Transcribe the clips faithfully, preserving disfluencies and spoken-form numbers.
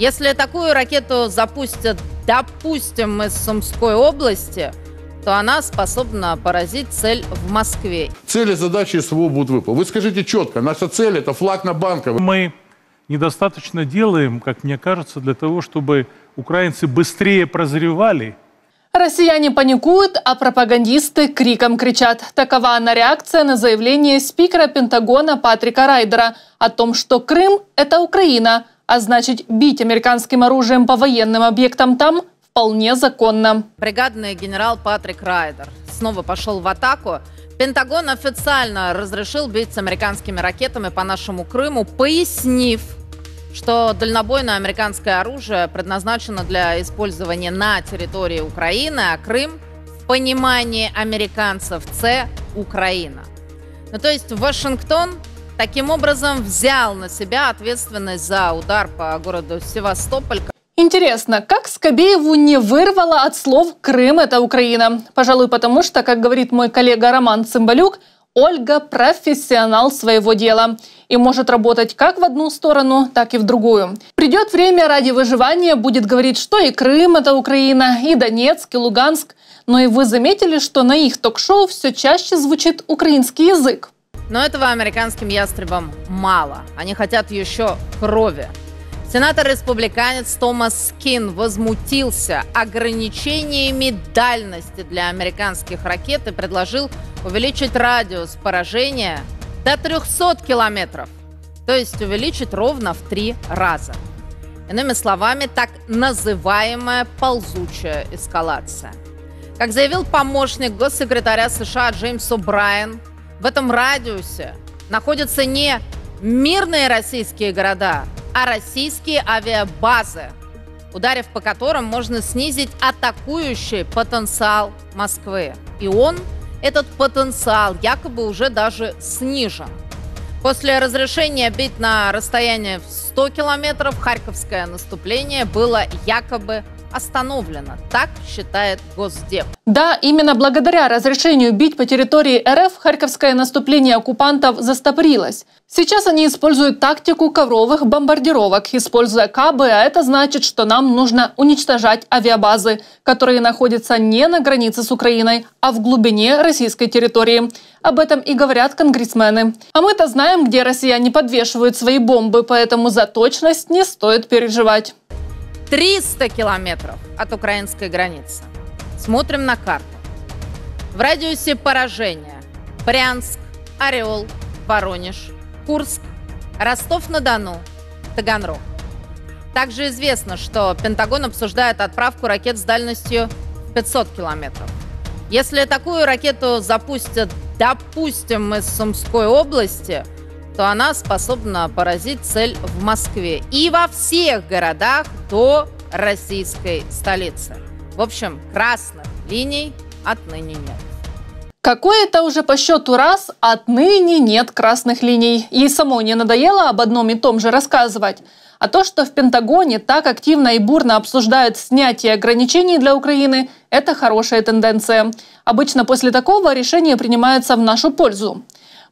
Если такую ракету запустят, допустим, из Сумской области, то она способна поразить цель в Москве. Цели, задачи СВО будут выполнены. Вы скажите четко, наша цель – это флаг на банках. Мы недостаточно делаем, как мне кажется, для того, чтобы украинцы быстрее прозревали. Россияне паникуют, а пропагандисты криком кричат. Такова она реакция на заявление спикера Пентагона Патрика Райдера о том, что Крым – это Украина, а значит, бить американским оружием по военным объектам там вполне законно. Бригадный генерал Патрик Райдер снова пошел в атаку. Пентагон официально разрешил бить с американскими ракетами по нашему Крыму, пояснив, что дальнобойное американское оружие предназначено для использования на территории Украины, а Крым в понимании американцев це Украина. Ну, то есть Вашингтон таким образом взял на себя ответственность за удар по городу Севастополь. Интересно, как Скабееву не вырвало от слов «Крым – это Украина»? Пожалуй, потому что, как говорит мой коллега Роман Цимбалюк, Ольга – профессионал своего дела и может работать как в одну сторону, так и в другую. Придет время, ради выживания будет говорить, что и Крым – это Украина, и Донецк, и Луганск. Но и вы заметили, что на их ток-шоу все чаще звучит украинский язык. Но этого американским ястребам мало. Они хотят еще крови. Сенатор-республиканец Томас Скин возмутился ограничениями дальности для американских ракет и предложил увеличить радиус поражения до трёхсот километров, то есть увеличить ровно в три раза. Иными словами, так называемая ползучая эскалация. Как заявил помощник госсекретаря США Джеймс О'Брайен, в этом радиусе находятся не мирные российские города, а российские авиабазы, ударив по которым можно снизить атакующий потенциал Москвы. И он, этот потенциал, якобы уже даже снижен. После разрешения бить на расстояние в сто километров харьковское наступление было якобы остановлено, так считает Госдеп. Да, именно благодаря разрешению бить по территории РФ харьковское наступление оккупантов застопорилось. Сейчас они используют тактику ковровых бомбардировок, используя кабы, а это значит, что нам нужно уничтожать авиабазы, которые находятся не на границе с Украиной, а в глубине российской территории. Об этом и говорят конгрессмены. А мы-то знаем, где россияне подвешивают свои бомбы, поэтому за точность не стоит переживать. триста километров от украинской границы. Смотрим на карту. В радиусе поражения Брянск, Орел, Воронеж, Курск, Ростов-на-Дону, Таганрог. Также известно, что Пентагон обсуждает отправку ракет с дальностью пятьсот километров. Если такую ракету запустят, допустим, из Сумской области, то она способна поразить цель в Москве и во всех городах до российской столицы. В общем, красных линий отныне нет. Какой это уже по счету раз, отныне нет красных линий. Ей самой не надоело об одном и том же рассказывать. А то, что в Пентагоне так активно и бурно обсуждают снятие ограничений для Украины, это хорошая тенденция. Обычно после такого решение принимается в нашу пользу.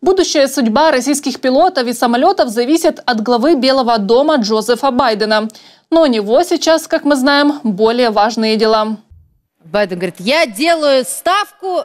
Будущая судьба российских пилотов и самолетов зависит от главы Белого дома Джозефа Байдена. Но у него сейчас, как мы знаем, более важные дела. Байден говорит, я делаю ставку...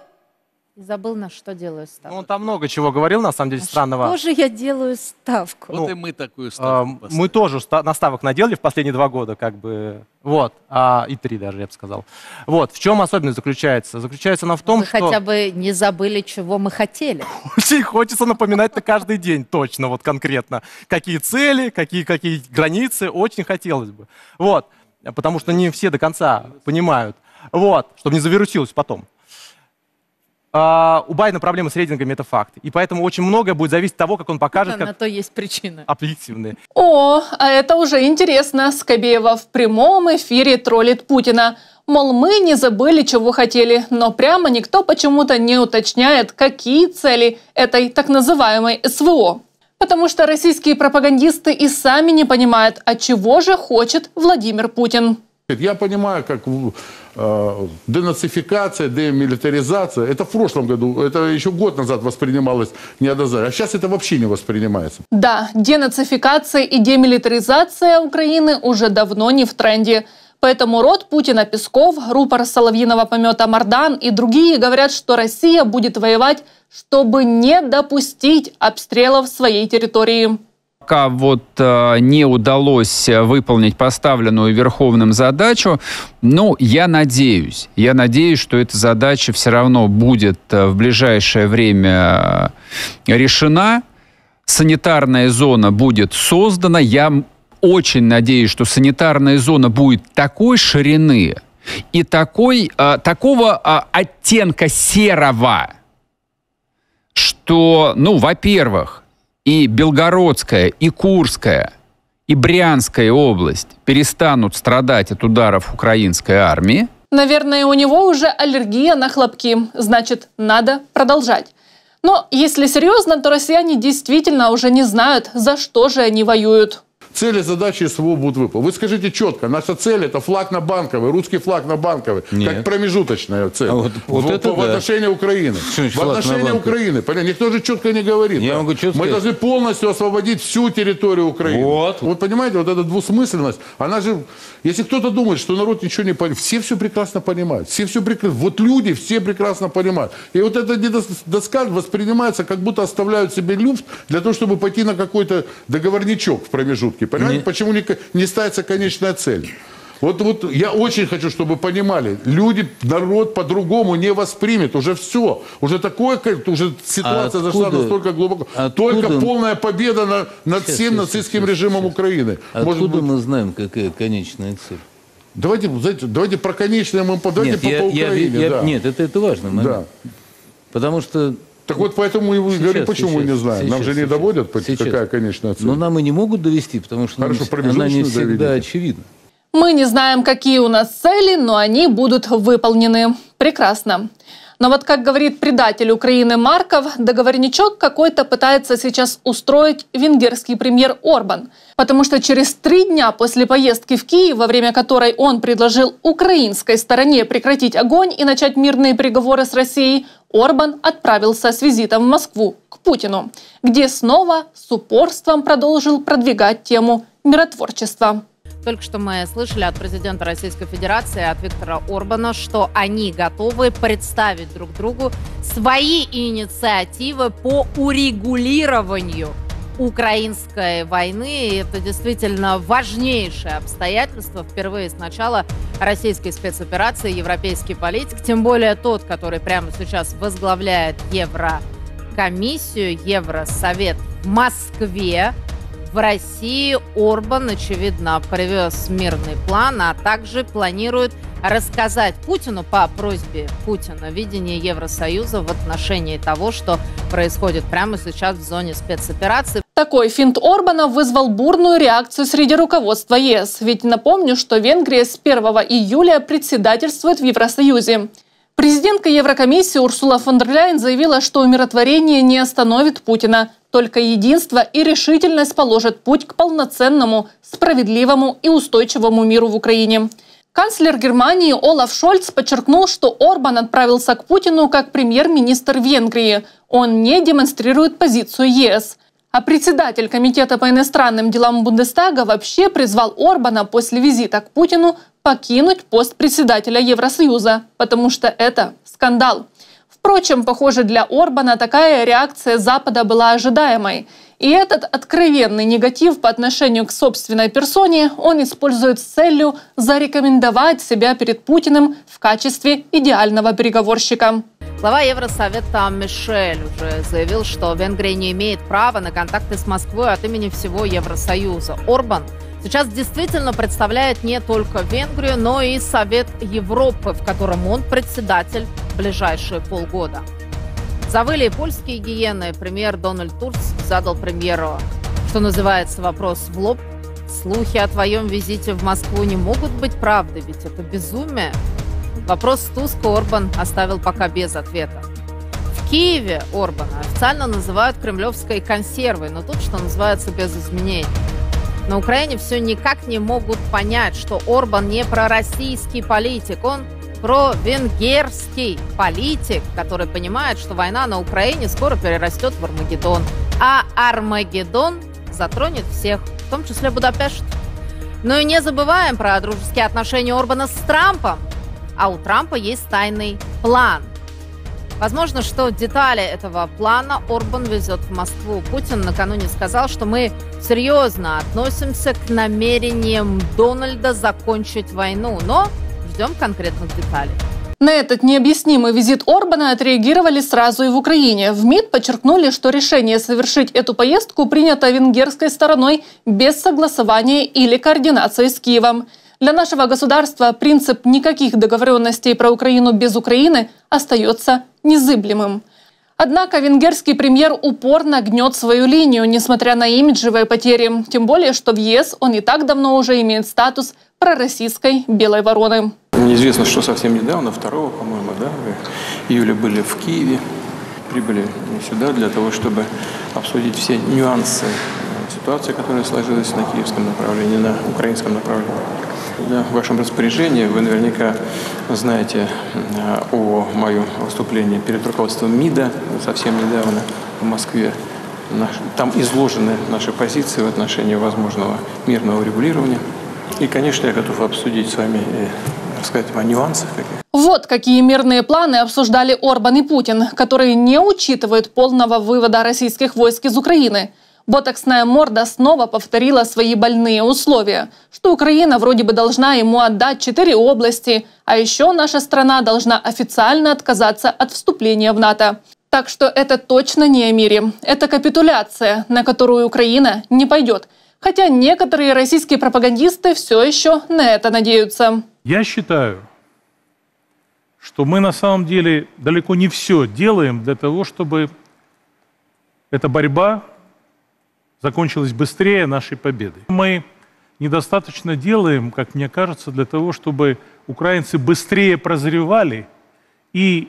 Забыл, на что делаю ставку. Ну, он там много чего говорил, на самом деле, а странного. Что же я делаю ставку? Вот ну, и мы такую ставку. Э, мы тоже наставок наделали в последние два года, как бы, вот, а, и три даже, я бы сказал. Вот, в чем особенность заключается? Заключается она в том, Вы что... Вы хотя бы не забыли, чего мы хотели. Очень хочется напоминать-то каждый день, точно, вот конкретно. Какие цели, какие, какие границы, очень хотелось бы. Вот, потому что не все до конца понимают. Вот, чтобы не завирусилось потом. Uh, у Байдена проблемы с рейтингами, это факт. И поэтому очень многое будет зависеть от того, как он покажет. Да, как... На то есть причины. Объективные. О, а это уже интересно. Скабеева в прямом эфире троллит Путина. Мол, мы не забыли, чего хотели. Но прямо никто почему-то не уточняет, какие цели этой так называемой СВО. Потому что российские пропагандисты и сами не понимают, от чего же хочет Владимир Путин. сказать, я понимаю, как э, денацификация, демилитаризация, это в прошлом году, это еще год назад воспринималось неоднозначно, а сейчас это вообще не воспринимается. Да, денацификация и демилитаризация Украины уже давно не в тренде. Поэтому род Путина Песков, рупор соловьиного помета Мардан и другие говорят, что Россия будет воевать, чтобы не допустить обстрелов своей территории. Пока вот э, не удалось выполнить поставленную Верховным задачу, ну, я надеюсь, я надеюсь, что эта задача все равно будет в ближайшее время решена, санитарная зона будет создана, я очень надеюсь, что санитарная зона будет такой ширины и такой, э, такого э, оттенка серого, что, ну, во-первых, и Белгородская, и Курская, и Брянская область перестанут страдать от ударов украинской армии. Наверное, у него уже аллергия на хлопки. Значит, надо продолжать. Но если серьезно, то россияне действительно уже не знают, за что же они воюют. Цели, задачи СВО будут выполнены. Вы скажите четко, наша цель – это флаг на Банковой, русский флаг на Банковой, Нет. как промежуточная цель а вот, вот в, это в, да. в отношении Украины. Что, в отношении Украины. Понятно? Никто же четко не говорит. Я да? могу четко Мы сказать. должны полностью освободить всю территорию Украины. Вот. вот понимаете, вот эта двусмысленность, она же… Если кто-то думает, что народ ничего не понимает, все все прекрасно понимают. Все все прекрасно. Вот люди все прекрасно понимают. И вот эта доска воспринимается, как будто оставляют себе люфт для того, чтобы пойти на какой-то договорничок в промежутке. Понимаете, не... почему не, не ставится конечная цель? Вот, вот я очень хочу, чтобы понимали, люди, народ по-другому не воспримет, уже все, уже такое, уже ситуация а зашла настолько глубоко, откуда... только полная победа на, над сейчас, всем сейчас, нацистским сейчас, режимом сейчас. Украины. Откуда Может быть... мы знаем, какая конечная цель? Давайте, знаете, давайте про конечное мы подойдем по, я, по Украине. Я, я, да. Нет, это, это важно, да. потому что... Так вот, поэтому и вы говорите, почему сейчас, мы не знаем. Сейчас, нам же не сейчас, доводят, сейчас. какая конечная цель. Но нам и не могут довести, потому что Хорошо, нам, она не всегда доведите. очевидна. Мы не знаем, какие у нас цели, но они будут выполнены. Прекрасно. Но вот, как говорит предатель Украины Марков, договорничок какой-то пытается сейчас устроить венгерский премьер Орбан. Потому что через три дня после поездки в Киев, во время которой он предложил украинской стороне прекратить огонь и начать мирные переговоры с Россией, Орбан отправился с визитом в Москву к Путину, где снова с упорством продолжил продвигать тему миротворчества. Только что мы слышали от президента Российской Федерации, от Виктора Орбана, что они готовы представить друг другу свои инициативы по урегулированию украинской войны. И это действительно важнейшее обстоятельство. Впервые с начала российской спецоперации европейский политик, тем более тот, который прямо сейчас возглавляет Еврокомиссию, Евросовет в Москве, в России, Орбан, очевидно, привез мирный план, а также планирует рассказать Путину по просьбе Путина видение Евросоюза в отношении того, что происходит прямо сейчас в зоне спецоперации. Такой финт Орбана вызвал бурную реакцию среди руководства ЕС. Ведь напомню, что Венгрия с первого июля председательствует в Евросоюзе. Президентка Еврокомиссии Урсула фон дер Ляйен заявила, что умиротворение не остановит Путина. Только единство и решительность положат путь к полноценному, справедливому и устойчивому миру в Украине. Канцлер Германии Олаф Шольц подчеркнул, что Орбан отправился к Путину как премьер-министр Венгрии. Он не демонстрирует позицию ЕС. А председатель Комитета по иностранным делам Бундестага вообще призвал Орбана после визита к Путину покинуть пост председателя Евросоюза, потому что это скандал. Впрочем, похоже, для Орбана такая реакция Запада была ожидаемой. И этот откровенный негатив по отношению к собственной персоне он использует с целью зарекомендовать себя перед Путиным в качестве идеального переговорщика. Глава Евросовета Мишель уже заявил, что Венгрия не имеет права на контакты с Москвой от имени всего Евросоюза. Орбан сейчас действительно представляет не только Венгрию, но и Совет Европы, в котором он председатель ближайшие полгода. Завыли польские гиены. Премьер Дональд Турц задал премьеру, что называется, вопрос в лоб. Слухи о твоем визите в Москву не могут быть правдой, ведь это безумие. Вопрос Туска Орбан оставил пока без ответа. В Киеве Орбана официально называют кремлевской консервой, но тут, что называется, без изменений. На Украине все никак не могут понять, что Орбан не пророссийский политик, он провенгерский политик, который понимает, что война на Украине скоро перерастет в Армагеддон. А Армагеддон затронет всех, в том числе Будапешт. Ну и не забываем про дружеские отношения Орбана с Трампом. А у Трампа есть тайный план. Возможно, что детали этого плана Орбан везет в Москву. Путин накануне сказал, что мы серьезно относимся к намерениям Дональда закончить войну, но ждем конкретных деталей. На этот необъяснимый визит Орбана отреагировали сразу и в Украине. В МИД подчеркнули, что решение совершить эту поездку принято венгерской стороной без согласования или координации с Киевом. Для нашего государства принцип никаких договоренностей про Украину без Украины остается незыблемым. Однако венгерский премьер упорно гнет свою линию, несмотря на имиджевые потери. Тем более, что в ЕС он и так давно уже имеет статус пророссийской «белой вороны». Неизвестно, что совсем недавно, второго, по-моему, да, июля были в Киеве, прибыли сюда для того, чтобы обсудить все нюансы ситуации, которая сложилась на киевском направлении, на украинском направлении. Да, в вашем распоряжении, вы наверняка знаете о моем выступлении перед руководством МИДа совсем недавно в Москве. Там изложены наши позиции в отношении возможного мирного урегулирования. И, конечно, я готов обсудить с вами и рассказать вам о нюансах. Вот какие мирные планы обсуждали Орбан и Путин, которые не учитывают полного вывода российских войск из Украины. Ботоксная морда снова повторила свои больные условия, что Украина вроде бы должна ему отдать четыре области, а еще наша страна должна официально отказаться от вступления в НАТО. Так что это точно не о мире. Это капитуляция, на которую Украина не пойдет. Хотя некоторые российские пропагандисты все еще на это надеются. Я считаю, что мы на самом деле далеко не все делаем для того, чтобы эта борьба закончилась быстрее нашей победы. Мы недостаточно делаем, как мне кажется, для того, чтобы украинцы быстрее прозревали и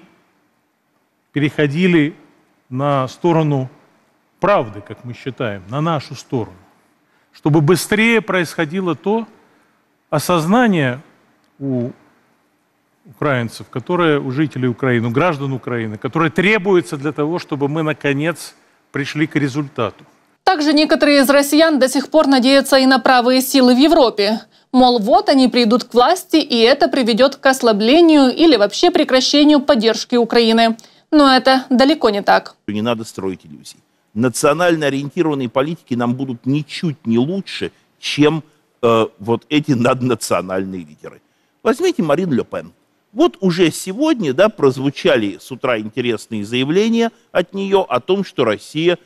переходили на сторону правды, как мы считаем, на нашу сторону. Чтобы быстрее происходило то осознание у украинцев, которое у жителей Украины, у граждан Украины, которое требуется для того, чтобы мы, наконец, пришли к результату. Также некоторые из россиян до сих пор надеются и на правые силы в Европе. Мол, вот они придут к власти, и это приведет к ослаблению или вообще прекращению поддержки Украины. Но это далеко не так. Не надо строить иллюзий. Национально ориентированные политики нам будут ничуть не лучше, чем э, вот эти наднациональные лидеры. Возьмите Марин Ле Пен. Вот уже сегодня, да, прозвучали с утра интересные заявления от нее о том, что Россия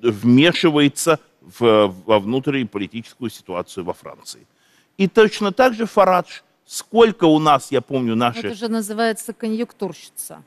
вмешивается в, во внутреннюю политическую ситуацию во Франции. И точно так же Фарадж. Сколько у нас, я помню, наши... Это же называется конъюнктурщица.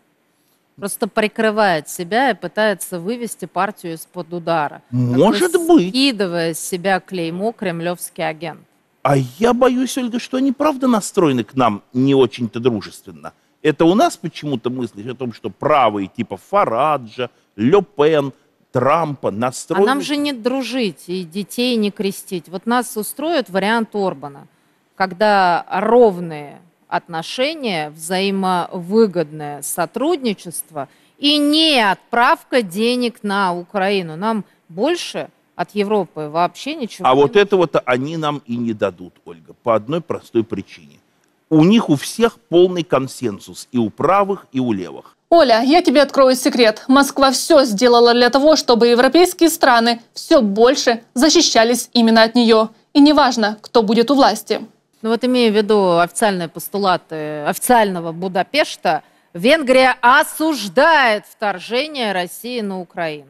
Просто прикрывает себя и пытается вывести партию из-под удара. Может быть. Скидывая с себя клеймо «Кремлевский агент». А я боюсь, Ольга, что они правда настроены к нам не очень-то дружественно. Это у нас почему-то мысли о том, что правые типа Фараджа, Ле Пен, Трампа настроены... А нам же не дружить и детей не крестить. Вот нас устроит вариант Орбана, когда ровные... отношения, взаимовыгодное сотрудничество и не отправка денег на Украину. Нам больше от Европы вообще ничего. А не вот этого-то они нам и не дадут, Ольга, по одной простой причине. У них у всех полный консенсус и у правых, и у левых. Оля, я тебе открою секрет. Москва все сделала для того, чтобы европейские страны все больше защищались именно от нее. И неважно, кто будет у власти. Ну вот имея в виду официальные постулаты официального Будапешта, Венгрия осуждает вторжение России на Украину.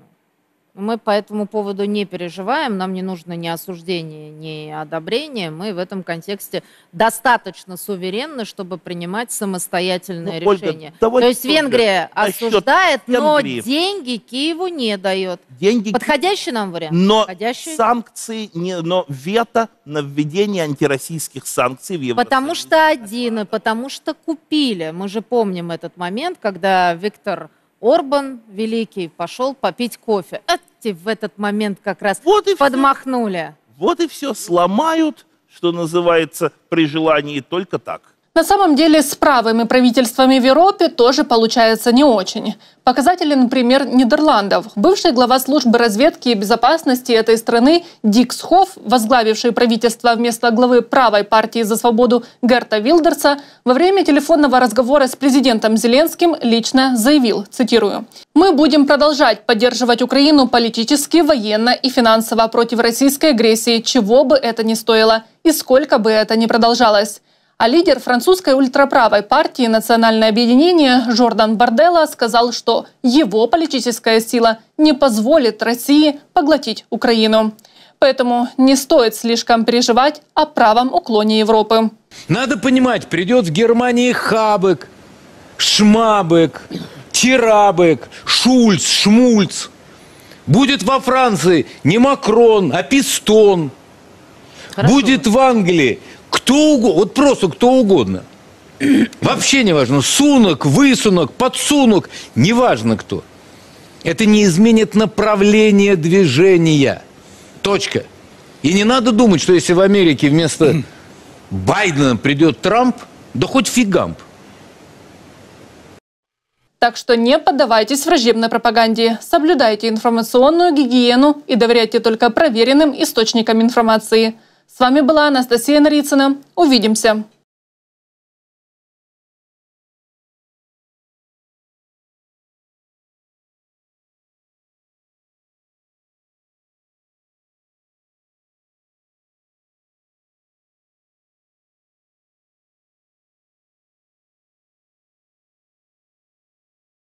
Мы по этому поводу не переживаем, нам не нужно ни осуждение, ни одобрение. Мы в этом контексте достаточно суверенны, чтобы принимать самостоятельные ну, решения. Ольга, То есть Венгрия осуждает, но Венгрии. деньги Киеву не дает. Деньги... Подходящий нам вариант? Но Подходящий? санкции, не, но вето на введение антироссийских санкций в Европе. Потому что один, и потому что купили. Мы же помним этот момент, когда Виктор Орбан Великий пошел попить кофе. Эти в этот момент как раз вот подмахнули. Вот и все, сломают, что называется, при желании только так. На самом деле с правыми правительствами в Европе тоже получается не очень. Показателен пример Нидерландов. Бывший глава службы разведки и безопасности этой страны Дикс Хофф, возглавивший правительство вместо главы правой партии «За свободу» Герта Вилдерса, во время телефонного разговора с президентом Зеленским лично заявил, цитирую, «Мы будем продолжать поддерживать Украину политически, военно и финансово против российской агрессии, чего бы это ни стоило и сколько бы это ни продолжалось». А лидер французской ультраправой партии «Национальное объединение» Жордан Барделла сказал, что его политическая сила не позволит России поглотить Украину. Поэтому не стоит слишком переживать о правом уклоне Европы. Надо понимать, придет в Германии Хабек, Шмабек, Терабек, Шульц, Шмульц. Будет во Франции не Макрон, а Пистон. Хорошо. Будет в Англии. Кто угодно, вот просто кто угодно. Вообще не важно, сунок, высунок, подсунок, не важно кто. Это не изменит направление движения. Точка. И не надо думать, что если в Америке вместо Байдена придет Трамп, да хоть фигамп. Так что не поддавайтесь враждебной пропаганде, соблюдайте информационную гигиену и доверяйте только проверенным источникам информации. С вами была Анастасия Нарицына. Увидимся!